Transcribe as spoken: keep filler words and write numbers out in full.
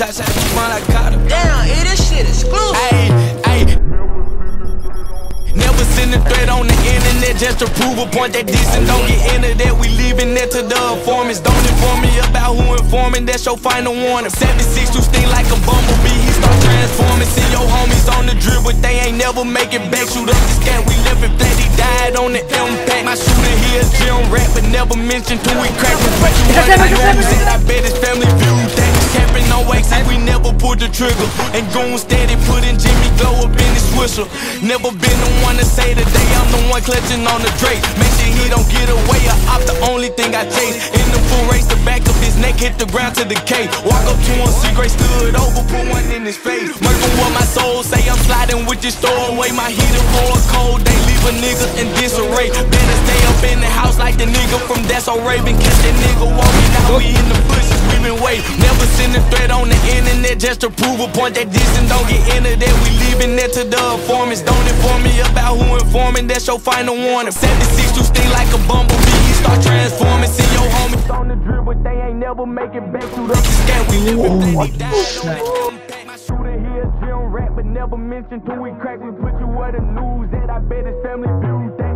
Top shot, you want, I caught him. Damn, yeah, this shit is exclusive. Ayy, ayy. Never send a threat on the internet just to prove a point that decent don't get into that. We leaving that to the informants. Don't inform me about who informing, that's your final warning. seventy-six, who sting like a bumblebee, he start transforming. See your homies on the drip, but they ain't never make it back. Shoot up this cat, we living flat, he died on the impact. My shooter, he a gym rat, but never mentioned who he cracked. But you run like who said, I bet his family view that capping on wax, and we never pulled the trigger. And goon steady, putting Jimmy Glow up in his swisher. Never been the one to say today, I'm the one clutching on the Drake. Make sure he don't get away, or I'm the only thing I chase. In the full race, the back of his neck hit the ground to the K. Walk up to him, see Gray stood over, put one in his face. Murkin' what my soul say, I'm sliding with this throw away. My heater for a cold day, leave a nigga in disarray. Better stay up in the house like the nigga from That's So Raven. Catch that nigga walking out, we in the bushes, we been waiting. Never send a threat on the internet just to prove a point that distance don't get into that. We leaving that to the informants. Don't inform me about who informing, that's your final warning. seventy-six, you sting like a bumblebee, he start transforming. See your homies on the drip, but they ain't never make it back to the scan. We living that he died on the impact. My shooter, he a gym rat, but never mentioned who we crack. We put you where the news at, I bet his family views that.